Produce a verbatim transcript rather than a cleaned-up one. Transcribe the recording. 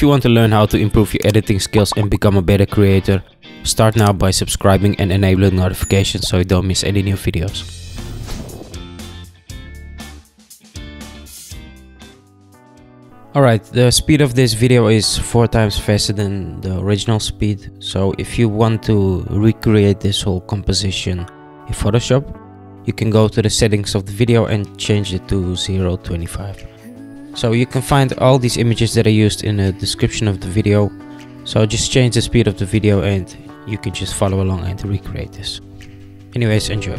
If you want to learn how to improve your editing skills and become a better creator, start now by subscribing and enabling notifications so you don't miss any new videos. Alright, the speed of this video is four times faster than the original speed, so if you want to recreate this whole composition in Photoshop, you can go to the settings of the video and change it to zero point two five. So you can find all these images that are used in the description of the video, so just change the speed of the video and you can just follow along and recreate this. Anyways, enjoy.